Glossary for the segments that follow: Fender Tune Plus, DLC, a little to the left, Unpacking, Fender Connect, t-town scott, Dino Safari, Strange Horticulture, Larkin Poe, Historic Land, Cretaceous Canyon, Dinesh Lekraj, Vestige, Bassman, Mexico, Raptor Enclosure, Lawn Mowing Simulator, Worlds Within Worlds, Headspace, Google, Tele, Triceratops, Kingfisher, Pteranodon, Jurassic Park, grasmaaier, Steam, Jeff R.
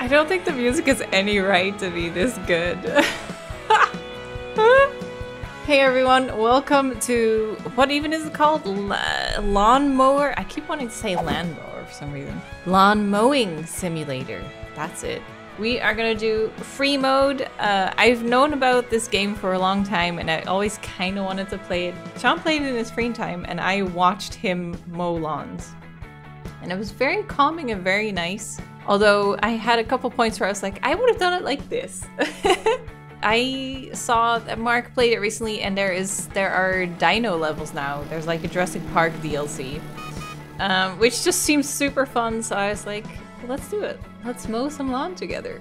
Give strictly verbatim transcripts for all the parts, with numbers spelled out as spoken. I don't think the music has any right to be this good. Hey everyone, welcome to, what even is it called? La lawn mower? I keep wanting to say lawnmower for some reason. Lawn Mowing Simulator, that's it. We are gonna do free mode. Uh, I've known about this game for a long time and I always kinda wanted to play it. Sean played it in his free time and I watched him mow lawns. And it was very calming and very nice. Although I had a couple points where I was like, I would have done it like this. I saw that Mark played it recently and there is there are dino levels now. There's like a Jurassic Park D L C, um, which just seems super fun. So I was like, let's do it. Let's mow some lawn together.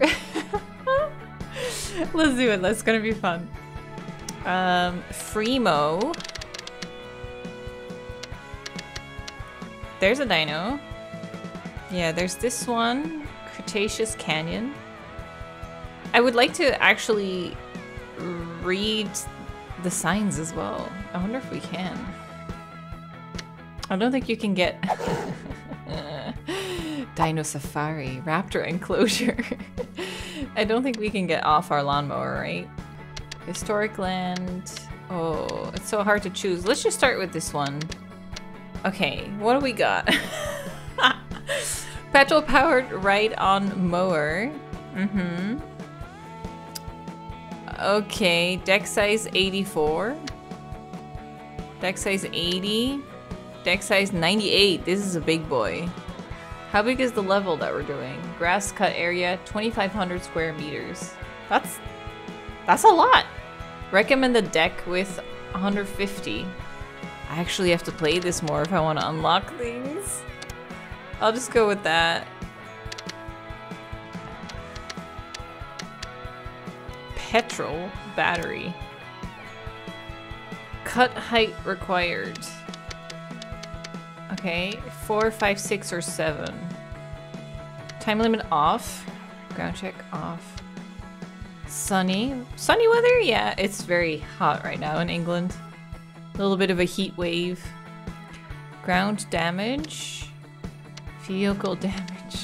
Let's do it. That's gonna be fun. Um, free mow. There's a dino. Yeah, there's this one, Cretaceous Canyon. I would like to actually read the signs as well. I wonder if we can. I don't think you can get Dino Safari, Raptor Enclosure. I don't think we can get off our lawnmower, right? Historic Land. Oh, it's so hard to choose. Let's just start with this one. Okay, what do we got? Petrol-powered ride-on mower. Mm-hmm. Okay, deck size eighty-four. Deck size eighty. Deck size ninety-eight. This is a big boy. How big is the level that we're doing? Grass cut area, twenty-five hundred square meters. That's... that's a lot! Recommend the deck with one hundred fifty. I actually have to play this more if I want to unlock things. I'll just go with that. Petrol battery. Cut height required. Okay, four, five, six, or seven. Time limit off. Ground check off. Sunny. Sunny weather? Yeah, it's very hot right now in England. A little bit of a heat wave. Ground damage. Vehicle damage.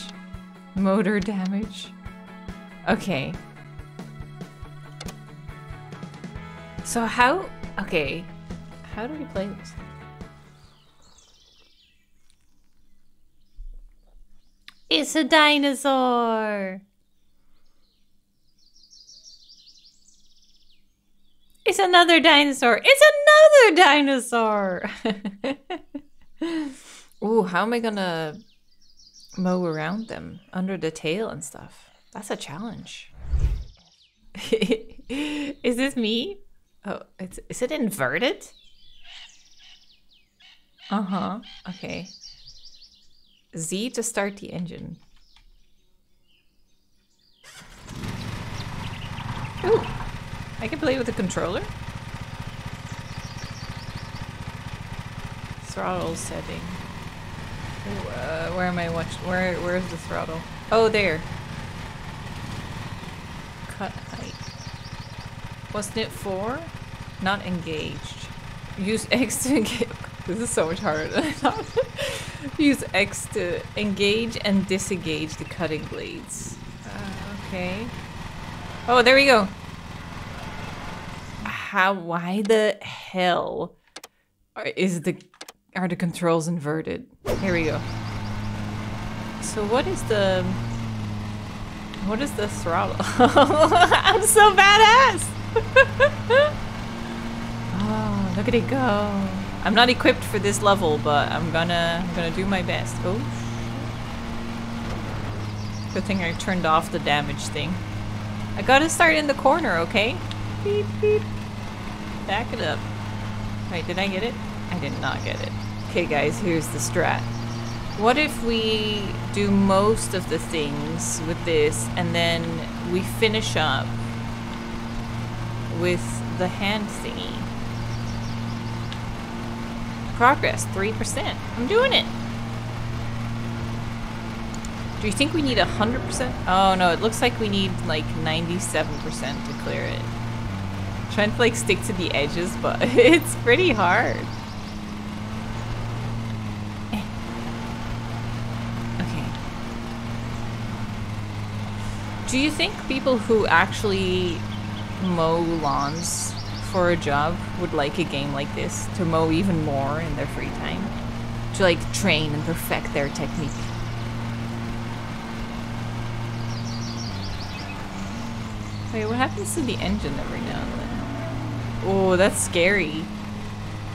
Motor damage. Okay. So how... okay. How do we play this? It's a dinosaur! It's another dinosaur! It's another dinosaur! Ooh, how am I gonna... mow around them under the tail and stuff? That's a challenge. Is this me? Oh, it's, is it inverted? Uh-huh. Okay. Z to start the engine. Ooh, I can play with the controller. Throttle setting. Ooh, uh, where am I watching? Where, where is the throttle? Oh, there. Cut height. Wasn't it for? Not engaged. Use X to engage. This is so much harder than I thought. Use X to engage and disengage the cutting blades. Uh, okay. Oh, there we go. How? Why the hell is the? Are the controls inverted? Here we go. So what is the... what is the throttle? I'm so badass! Oh, look at it go. I'm not equipped for this level, but I'm gonna, I'm gonna do my best. Oh. Good thing I turned off the damage thing. I gotta start in the corner, okay? Beep, beep. Back it up. Wait, did I get it? I did not get it. Okay guys, here's the strat. What if we do most of the things with this and then we finish up with the hand thingy? Progress, three percent. I'm doing it! Do you think we need one hundred percent? Oh no, it looks like we need like ninety-seven percent to clear it. I'm trying to like stick to the edges, but it's pretty hard. Do you think people who actually mow lawns for a job would like a game like this to mow even more in their free time? To like train and perfect their technique? Wait, what happens to the engine every now and then? Oh, that's scary.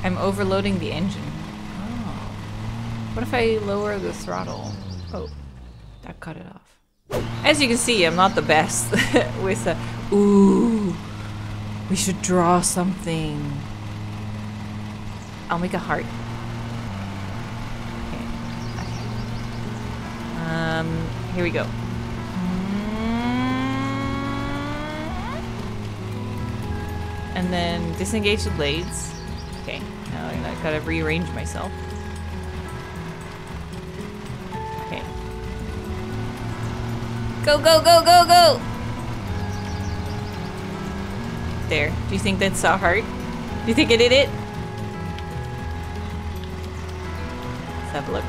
I'm overloading the engine. Oh. What if I lower the throttle? Oh, that cut it off. As you can see, I'm not the best with a... Ooh, we should draw something. I'll make a heart. Okay. Um, here we go. And then disengage the blades. Okay, now I gotta rearrange myself. Okay. Go, go, go, go, go! There. Do you think that's a heart? Do you think I did it? Let's have a look.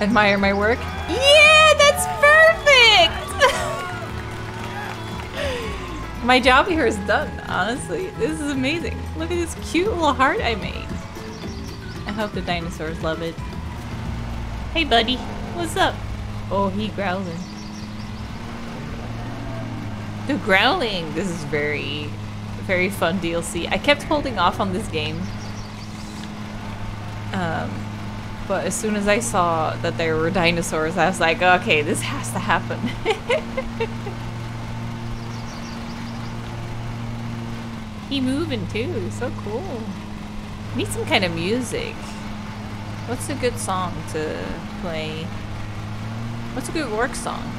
Admire my work. Yeah, that's perfect! My job here is done, honestly. This is amazing. Look at this cute little heart I made. I hope the dinosaurs love it. Hey, buddy. What's up? Oh, he growling. The growling! This is very, very fun D L C. I kept holding off on this game. Um, but as soon as I saw that there were dinosaurs, I was like, okay, this has to happen. He moving too, so cool. Need some kind of music. What's a good song to play? What's a good work song?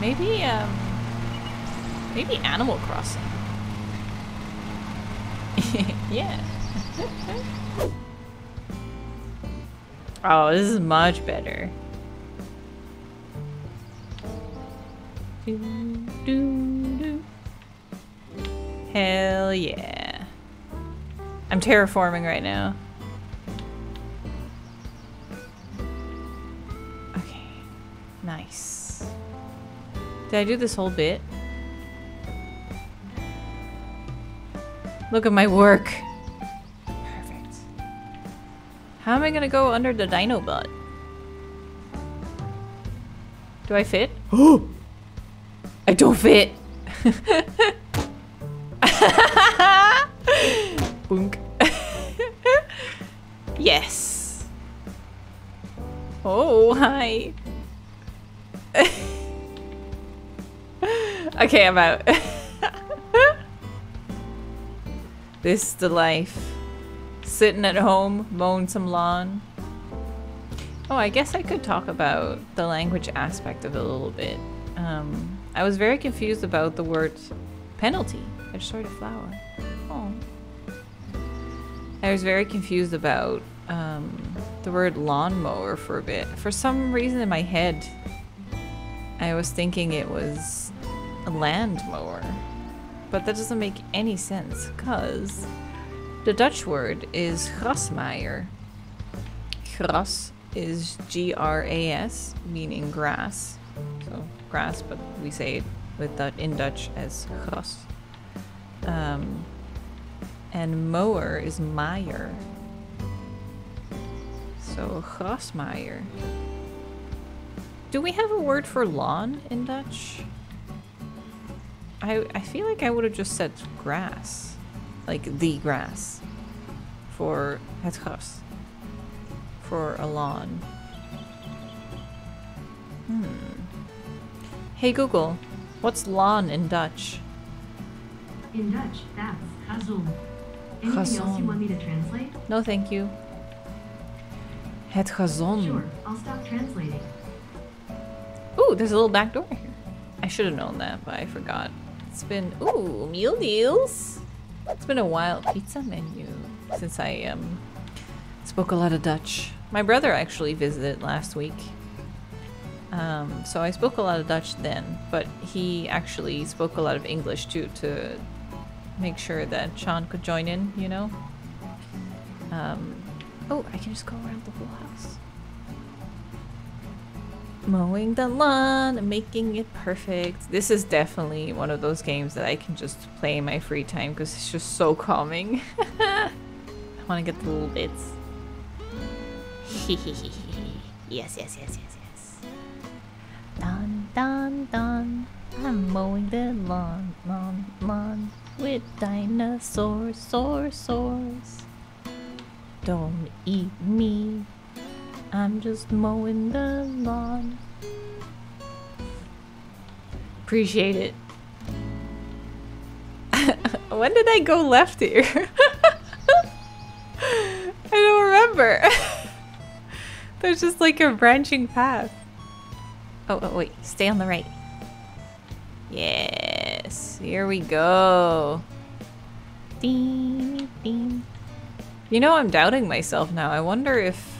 Maybe, um, maybe Animal Crossing. Yeah. Oh, this is much better. Do, do, do. Hell yeah. I'm terraforming right now. Okay. Nice. Did I do this whole bit? Look at my work. Perfect. How am I gonna go under the dino butt? Do I fit? Oh! I don't fit! Boonk. Yes! Oh, hi! Okay, I'm out. This is the life. Sitting at home, mowing some lawn. Oh, I guess I could talk about the language aspect of it a little bit. Um, I was very confused about the word penalty. I just started a flower. Oh. I was very confused about um, the word lawnmower for a bit. For some reason in my head, I was thinking it was a land mower, but that doesn't make any sense because the Dutch word is grasmaaier. Gras is G R A S, meaning grass, so grass, but we say it with that in Dutch as gras. Um, and mower is maaier, so grasmaaier. Do we have a word for lawn in Dutch? I, I feel like I would have just said grass, like the grass, for het gras, for a lawn. Hmm. Hey Google, what's lawn in Dutch? In Dutch, that's gazon. Anything gazon. Else you want me to translate? No, thank you. Het gazon. Sure, I'll stop translating. Ooh, there's a little back door here. I should have known that, but I forgot. It's been, ooh, meal deals. It's been a while. Pizza menu. Since I um, spoke a lot of Dutch. My brother actually visited last week. Um, so I spoke a lot of Dutch then, but he actually spoke a lot of English too to make sure that Sean could join in, you know? Um, oh, I can just go around the whole house. mowing the lawn, making it perfect. This is definitely one of those games that I can just play in my free time because it's just so calming. I want to get the little bits. Yes, yes, yes, yes, yes. Dun, dun, dun. I'm mowing the lawn, lawn, lawn with dinosaurs, sores, sores. Don't eat me. I'm just mowing the lawn. Appreciate it. When did I go left here? I don't remember. There's just like a branching path. Oh, oh, wait. Stay on the right. Yes. Here we go. Ding, ding. You know, I'm doubting myself now. I wonder if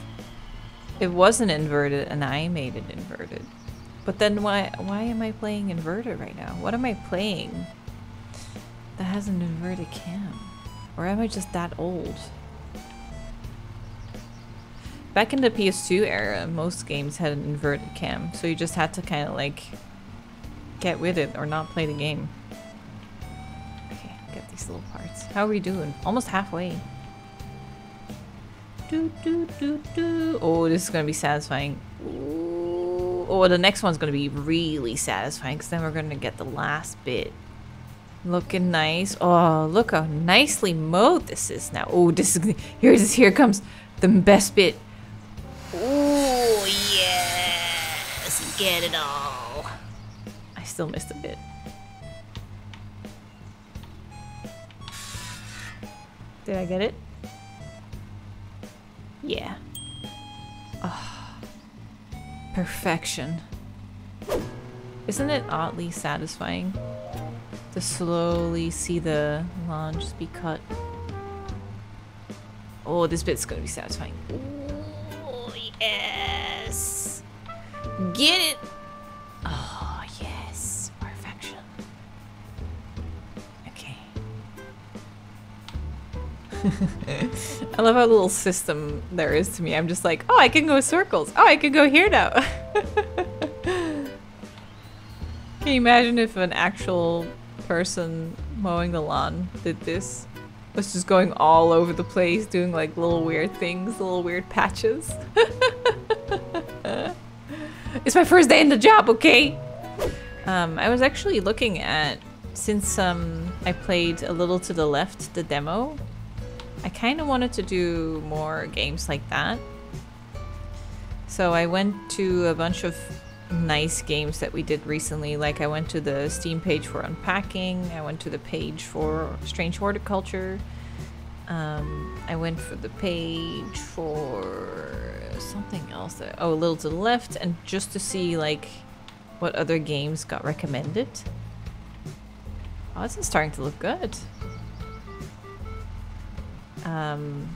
it wasn't inverted and I made it inverted. But then why why am I playing inverted right now? What am I playing that has an inverted cam? Or am I just that old? Back in the P S two era, most games had an inverted cam, so you just had to kind of like get with it or not play the game. Okay, get these little parts. How are we doing? Almost halfway. Do, do, do, do. Oh, this is going to be satisfying. Ooh. Oh, the next one's going to be really satisfying because then we're going to get the last bit. Looking nice. Oh, look how nicely mowed this is now. Oh, this is, here, this, here comes the best bit. Oh, yes. Get it all. I still missed a bit. Did I get it? Yeah. Oh, perfection. Isn't it oddly satisfying to slowly see the lawn just be cut? Oh, this bit's gonna be satisfying. Oh, yes! Get it! Oh, yes. Perfection. Okay. I love how little system there is to me. I'm just like, oh, I can go circles. Oh, I can go here now. Can you imagine if an actual person mowing the lawn did this? Was just going all over the place, doing like little weird things, little weird patches. It's my first day in the job, okay? Um, I was actually looking at, since um, I played A Little to the Left, the demo, I kind of wanted to do more games like that. So I went to a bunch of nice games that we did recently. Like I went to the Steam page for Unpacking. I went to the page for Strange Horticulture. Um, I went for the page for something else. That, oh, A Little to the Left. And just to see like what other games got recommended. Oh, this is starting to look good. Um,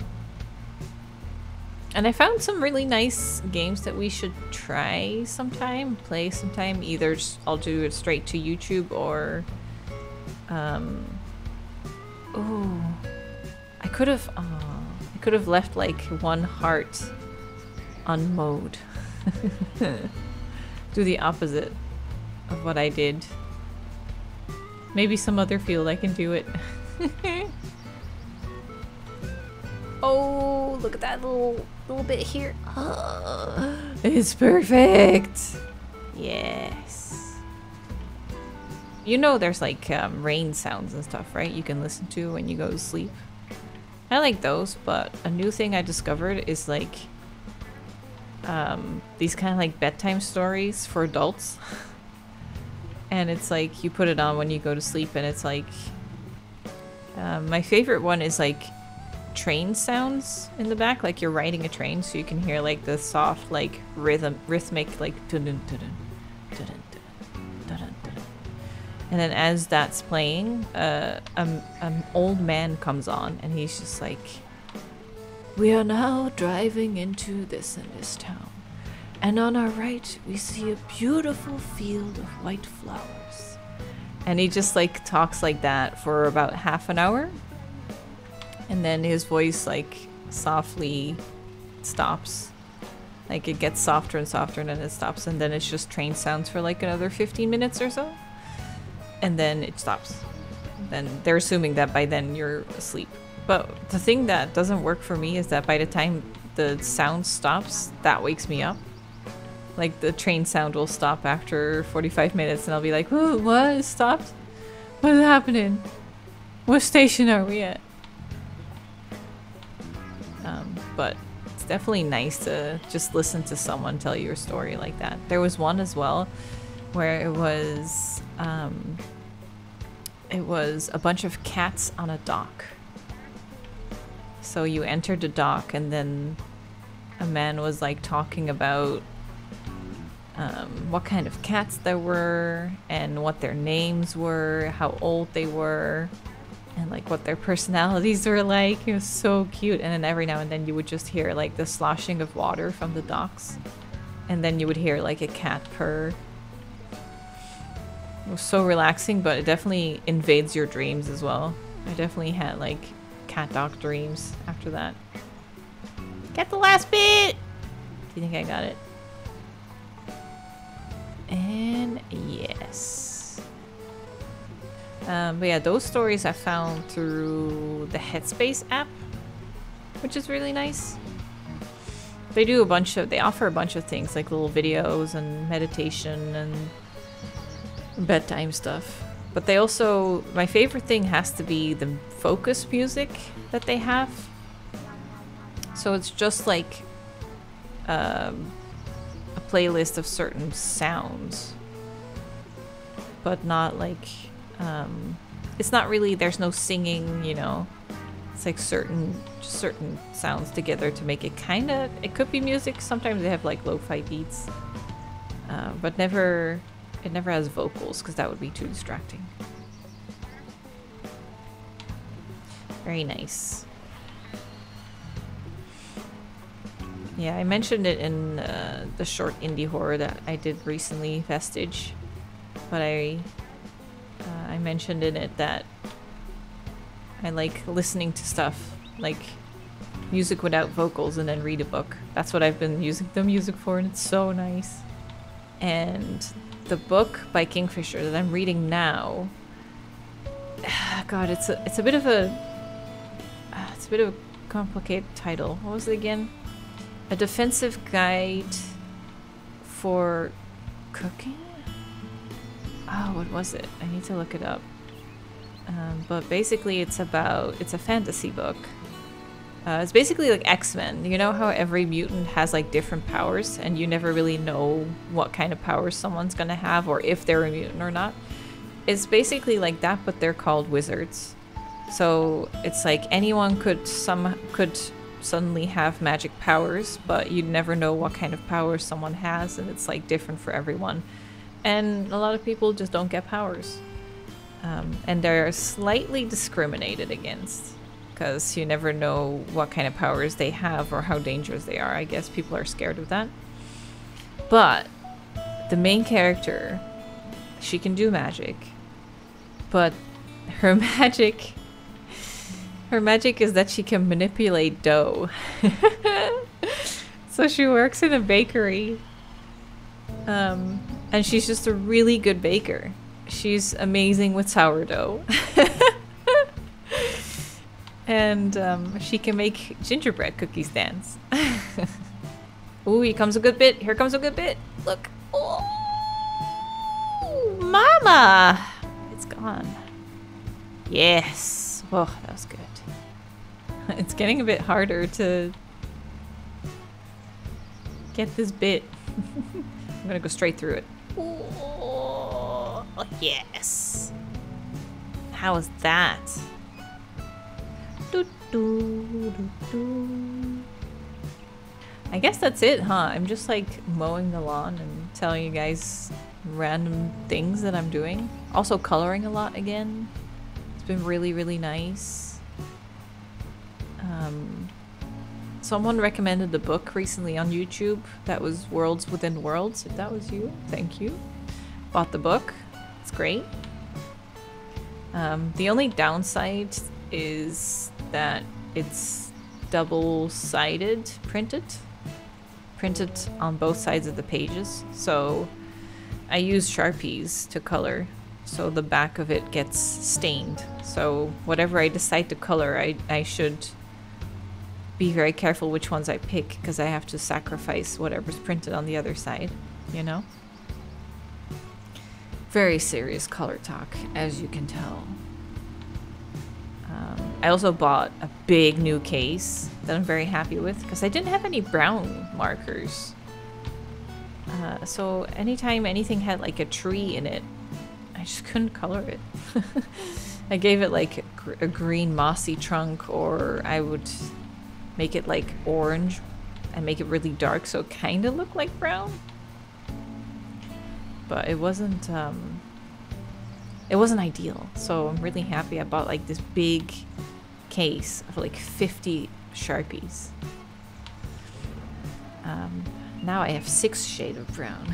and I found some really nice games that we should try sometime, play sometime. Either I'll do it straight to YouTube or, um, oh, I could have, oh, I could have left like one heart unmowed. Do the opposite of what I did. Maybe some other field I can do it. Oh, look at that little little bit here. Oh, it's perfect. Yes. You know there's like um, rain sounds and stuff, right? You can listen to when you go to sleep. I like those, but a new thing I discovered is like um, these kind of like bedtime stories for adults. And it's like you put it on when you go to sleep and it's like... Um, my favorite one is like train sounds in the back, like you're riding a train, so you can hear like the soft like rhythm rhythmic like dun-dun, dun-dun, dun-dun, dun-dun, dun-dun. And then as that's playing, uh um an old man comes on and he's just like, we are now driving into this and this town, and on our right we see a beautiful field of white flowers. And he just like talks like that for about half an hour. And then his voice like softly stops Like, it gets softer and softer and then it stops, and then it's just train sounds for like another fifteen minutes or so. And then it stops. Then they're assuming that by then you're asleep. But the thing that doesn't work for me is that by the time the sound stops, that wakes me up. Like, the train sound will stop after forty-five minutes and I'll be like, ooh, what? It stopped? What is happening? What station are we at? Um, but it's definitely nice to just listen to someone tell you a story like that. There was one as well where it was, um, it was a bunch of cats on a dock. So you entered the dock and then a man was like talking about um, what kind of cats there were and what their names were, how old they were, and like what their personalities were like. It was so cute. And then every now and then you would just hear like the sloshing of water from the docks, and then you would hear like a cat purr. It was so relaxing, but it definitely invades your dreams as well. I definitely had like cat dog dreams after that. Get the last bit! Do you think I got it? And yes. Um, but yeah, those stories I found through the Headspace app, which is really nice. They do a bunch of, they offer a bunch of things like little videos and meditation and bedtime stuff. But they also, my favorite thing has to be the focus music that they have. So it's just like um, a playlist of certain sounds, but not like, um, it's not really, there's no singing, you know, it's like certain, certain sounds together to make it kind of, it could be music. Sometimes they have like lo-fi beats, uh, but never, it never has vocals because that would be too distracting. Very nice. Yeah, I mentioned it in uh, the short indie horror that I did recently, Vestige. But I, uh, I mentioned in it that I like listening to stuff, like music without vocals, and then read a book. That's what I've been using the music for, and it's so nice. And the book by Kingfisher that I'm reading now, God, it's a, it's a bit of a, uh, it's a bit of a complicated title. What was it again? A Defensive Guide for Cooking? Oh, what was it? I need to look it up. Um, but basically it's about, it's a fantasy book. Uh, it's basically like X-Men. You know how every mutant has like different powers and you never really know what kind of powers someone's gonna have or if they're a mutant or not? It's basically like that, but they're called wizards. So it's like anyone could some could suddenly have magic powers, but you'd never know what kind of powers someone has, and it's like different for everyone. And a lot of people just don't get powers. Um, and they're slightly discriminated against, because you never know what kind of powers they have or how dangerous they are. I guess people are scared of that. But the main character, she can do magic, but her magic, her magic is that she can manipulate dough. So she works in a bakery, um, and she's just a really good baker. She's amazing with sourdough. And um, she can make gingerbread cookie stands. Ooh, here comes a good bit. Here comes a good bit. Look. Oh, mama! It's gone. Yes. Oh, that was good. It's getting a bit harder to get this bit. I'm gonna go straight through it. Oh, yes. How was that? I guess that's it, huh? I'm just like mowing the lawn and telling you guys random things that I'm doing. Also coloring a lot again. It's been really, really nice. Um, someone recommended the book recently on YouTube that was Worlds Within Worlds. If that was you, thank you. Bought the book. It's great. Um, the only downside is that it's double-sided printed printed on both sides of the pages, so I use Sharpies to color so the back of it gets stained. So whatever I decide to color, I, I should be very careful which ones I pick, because I have to sacrifice whatever's printed on the other side, you know? Very serious color talk, as you can tell. Um, I also bought a big new case that I'm very happy with, because I didn't have any brown markers. Uh, so anytime anything had like a tree in it, I just couldn't color it. I gave it like a, gr a green mossy trunk, or I would make it like orange and make it really dark so it kind of looked like brown. But it wasn't, um, it wasn't ideal. So I'm really happy I bought like this big case of like fifty Sharpies. Um, now I have six shades of brown.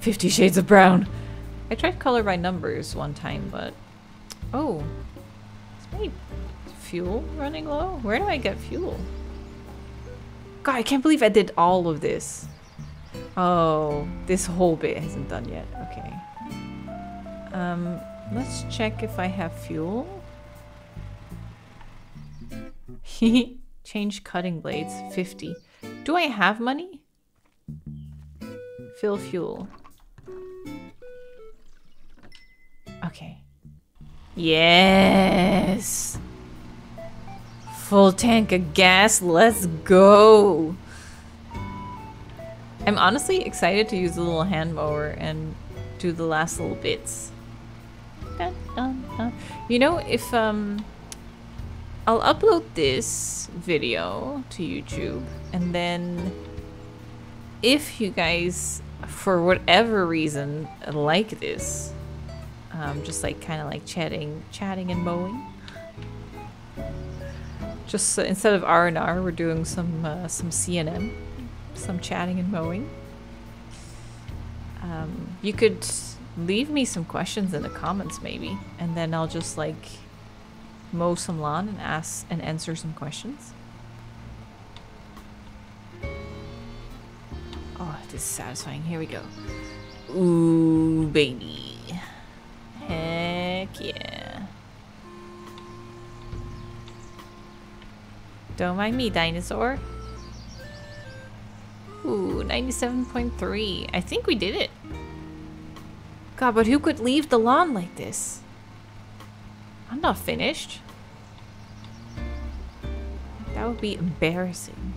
fifty shades of brown. I tried color by numbers one time, but... Oh, is my fuel running low? Where do I get fuel? God, I can't believe I did all of this. Oh, this whole bit hasn't done yet. Okay. Um, let's check if I have fuel. Change cutting blades. fifty. Do I have money? Fill fuel. Okay. Yes! Full tank of gas. Let's go! I'm honestly excited to use the little hand mower and do the last little bits. Dun, dun, dun. You know, if um, I'll upload this video to YouTube, and then if you guys, for whatever reason, like this, um, just like kind of like chatting, chatting and mowing. Just uh, instead of R and R, we're doing some uh, some C N M. Some chatting and mowing. Um, you could leave me some questions in the comments maybe, and then I'll just like mow some lawn and ask and answer some questions. Oh, this is satisfying. Here we go. Ooh, baby. Heck yeah. Don't mind me, dinosaur. Ooh, ninety-seven point three. I think we did it. God, but who could leave the lawn like this? I'm not finished. That would be embarrassing.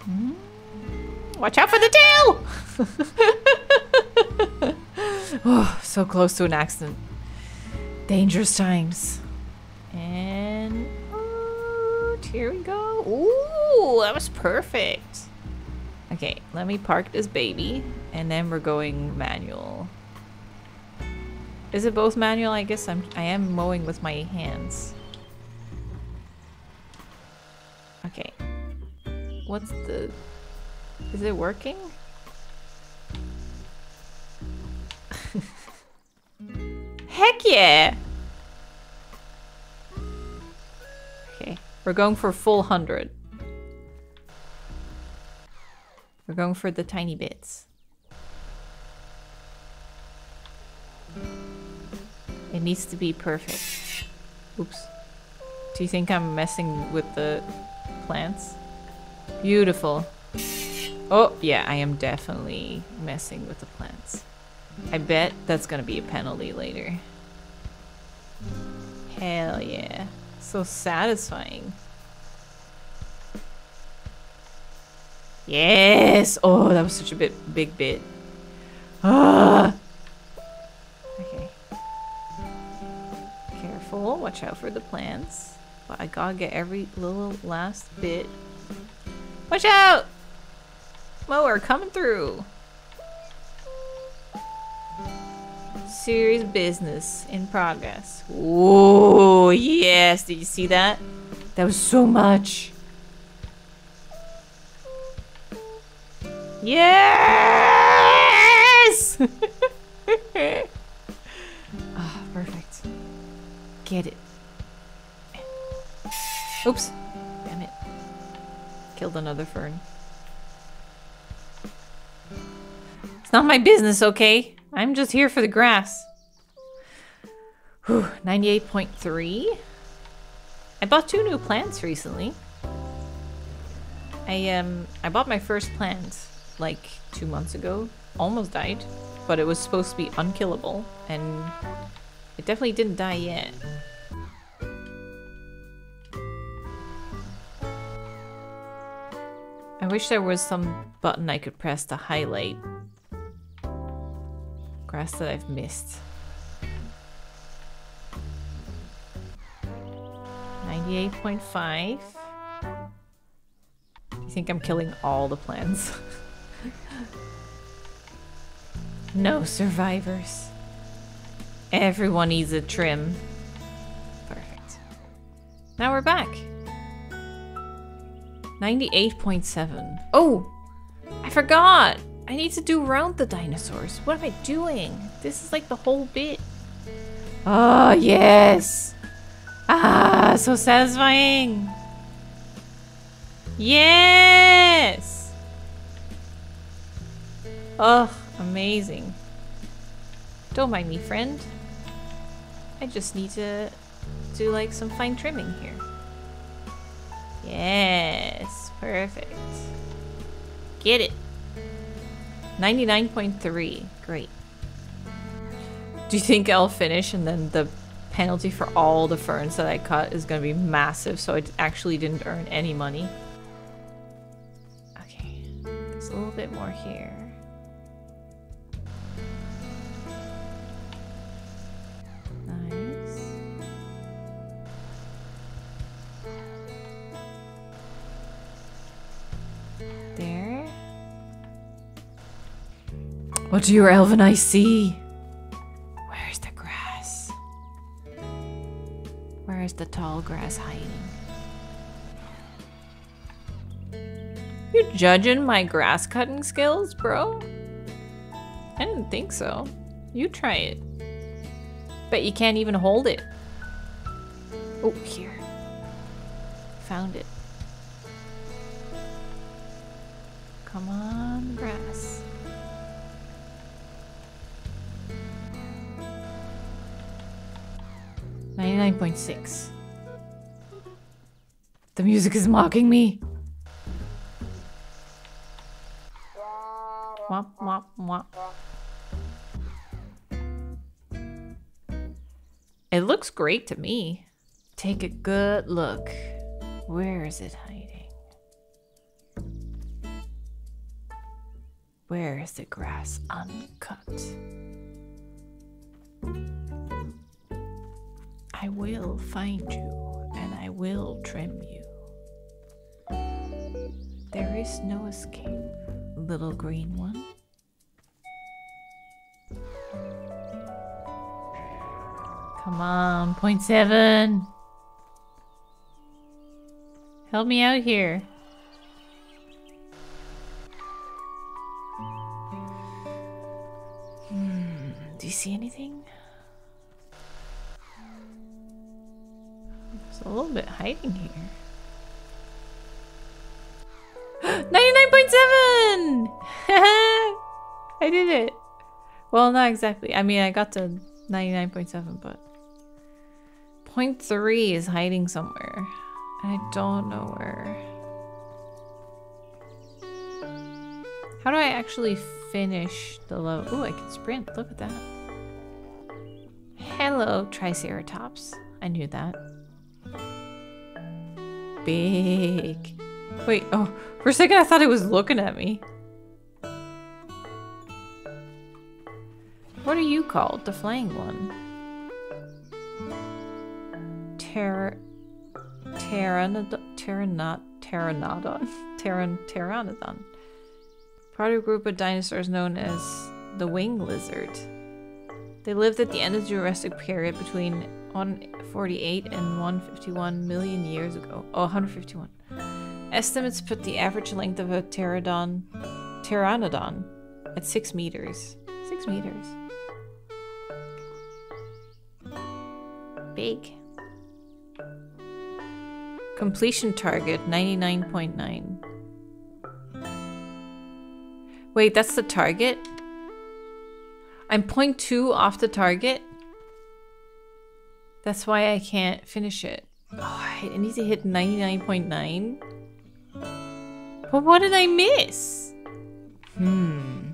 Mm. Watch out for the tail! Oh, so close to an accident. Dangerous times. And... here we go. Ooh, that was perfect. Okay, let me park this baby, and then we're going manual. Is it both manual? I guess I'm, I am mowing with my hands. Okay. What's the... Is it working? Heck yeah! We're going for full hundred. We're going for the tiny bits. It needs to be perfect. Oops. Do you think I'm messing with the plants? Beautiful. Oh, yeah, I am definitely messing with the plants. I bet that's gonna be a penalty later. Hell yeah. So satisfying. Yes! Oh, that was such a bit big bit. Ah! Okay. Careful, watch out for the plants. But I gotta get every little last bit. Watch out! Mower coming through. Serious business in progress. Whoa, yes, did you see that? That was so much. Yes! Ah, oh, perfect. Get it. Oops. Damn it. Killed another fern. It's not my business, okay? I'm just here for the grass. Whew, ninety-eight point three. I bought two new plants recently. I, um, I bought my first plant like two months ago. Almost died, but it was supposed to be unkillable, and it definitely didn't die yet. I wish there was some button I could press to highlight grass that I've missed. ninety-eight point five. You think I'm killing all the plants? No survivors. Everyone needs a trim. Perfect. Now we're back. ninety-eight point seven. Oh! I forgot! I need to do round the dinosaurs. What am I doing? This is like the whole bit. Oh, yes! Ah, so satisfying! Yes! Oh, amazing. Don't mind me, friend. I just need to do like some fine trimming here. Yes, perfect. Get it. ninety-nine point three. Great. Do you think I'll finish and then the penalty for all the ferns that I cut is going to be massive, so I actually didn't earn any money? Okay. There's a little bit more here. Nice. There. What do your elven eyes see? Where's the grass? Where is the tall grass hiding? You're judging my grass cutting skills, bro? I didn't think so. You try it. Bet you can't even hold it. Oh, here. Found it. Come on, grass. ninety-nine point six. The music is mocking me. Womp, womp, womp. It looks great to me. Take a good look. Where is it hiding? Where is the grass uncut? I will find you, and I will trim you. There is no escape, little green one. Come on, point seven. Help me out here. Hmm, do you see anything? There's a little bit hiding here. ninety-nine point seven! I did it. Well, not exactly. I mean, I got to ninety-nine point seven, but... point three is hiding somewhere, and I don't know where. How do I actually finish the level? Ooh, I can sprint. Look at that. Hello, Triceratops. I knew that. Big. Wait, oh, for a second I thought it was looking at me. What are you called? The flying one? Ter... Pteranodon... Pteranodon... Pteranodon... Pteranodon... Part of a group of dinosaurs known as the wing lizard. They lived at the end of the Jurassic period between one forty-eight and one hundred fifty-one million years ago. Oh, one hundred fifty-one. Estimates put the average length of a pterodon... Pteranodon at six meters. Six meters. Big. Completion target, ninety-nine point nine. Wait, that's the target? I'm zero point two off the target? That's why I can't finish it. Oh, I need to hit ninety-nine point nine. But what did I miss? Hmm.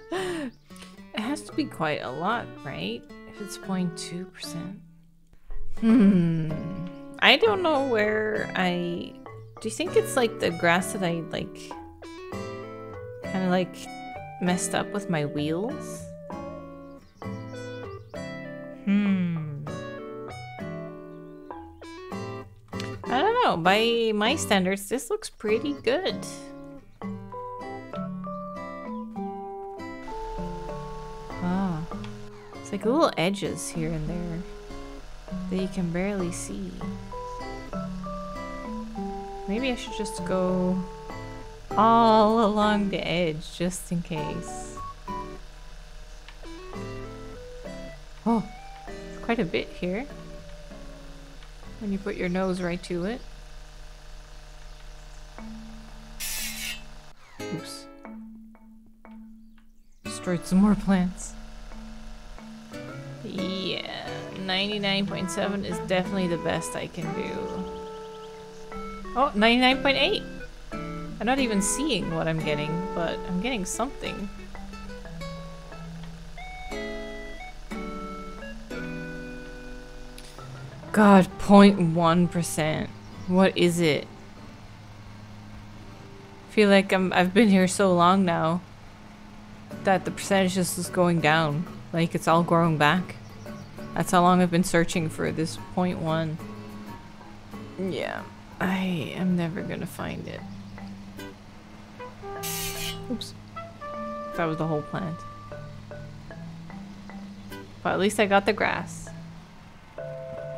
It has to be quite a lot, right? If it's zero point two percent. Hmm. I don't know where I... Do you think it's like the grass that I like... kind of like messed up with my wheels? Hmm. I don't know. By my standards, this looks pretty good. Ah. It's like little edges here and there that you can barely see. Maybe I should just go all along the edge just in case. Oh. Quite a bit here when you put your nose right to it. Oops. Destroyed some more plants. Yeah, ninety-nine point seven is definitely the best I can do. Oh, ninety-nine point eight! I'm not even seeing what I'm getting, but I'm getting something. God, zero point one percent. What is it? I feel like I'm, I've been here so long now that the percentage just is going down. Like, it's all growing back. That's how long I've been searching for this zero point one. Yeah, I am never gonna find it. Oops. That was the whole plant. But at least I got the grass.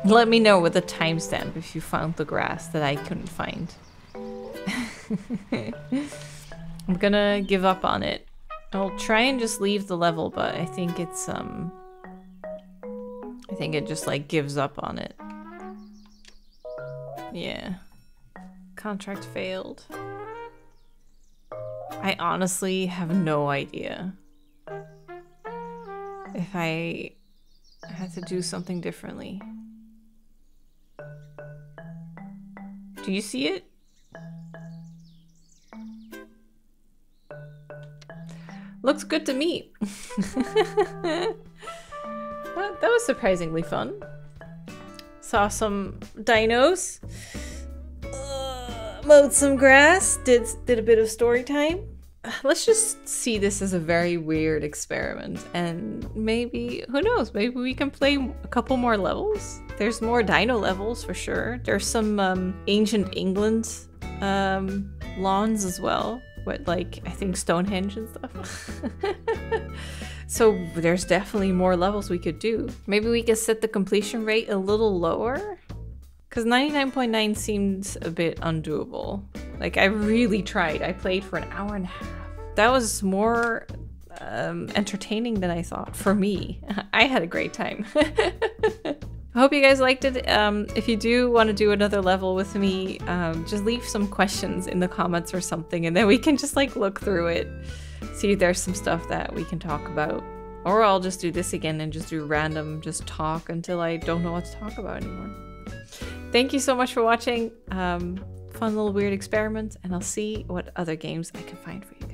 Let me know with a timestamp if you found the grass that I couldn't find. I'm gonna give up on it. I'll try and just leave the level, but I think it's, um... I think it just, like, gives up on it. Yeah. Contract failed. I honestly have no idea if I had to do something differently. Do you see it? Looks good to me. Well, that was surprisingly fun. Saw some dinos. Uh, mowed some grass. Did, did a bit of story time. Let's just see this as a very weird experiment. And maybe, who knows, maybe we can play a couple more levels. There's more dino levels for sure. There's some um, ancient England um, lawns as well, with like, I think Stonehenge and stuff. So there's definitely more levels we could do. Maybe we could set the completion rate a little lower? Because ninety-nine point nine seemed a bit undoable. Like, I really tried. I played for an hour and a half. That was more um, entertaining than I thought, for me. I had a great time. I hope you guys liked it. Um, if you do want to do another level with me, um, just leave some questions in the comments or something, and then we can just like look through it, see if there's some stuff that we can talk about. Or I'll just do this again and just do random, just talk until I don't know what to talk about anymore. Thank you so much for watching. Um, fun little weird experiment, and I'll see what other games I can find for you.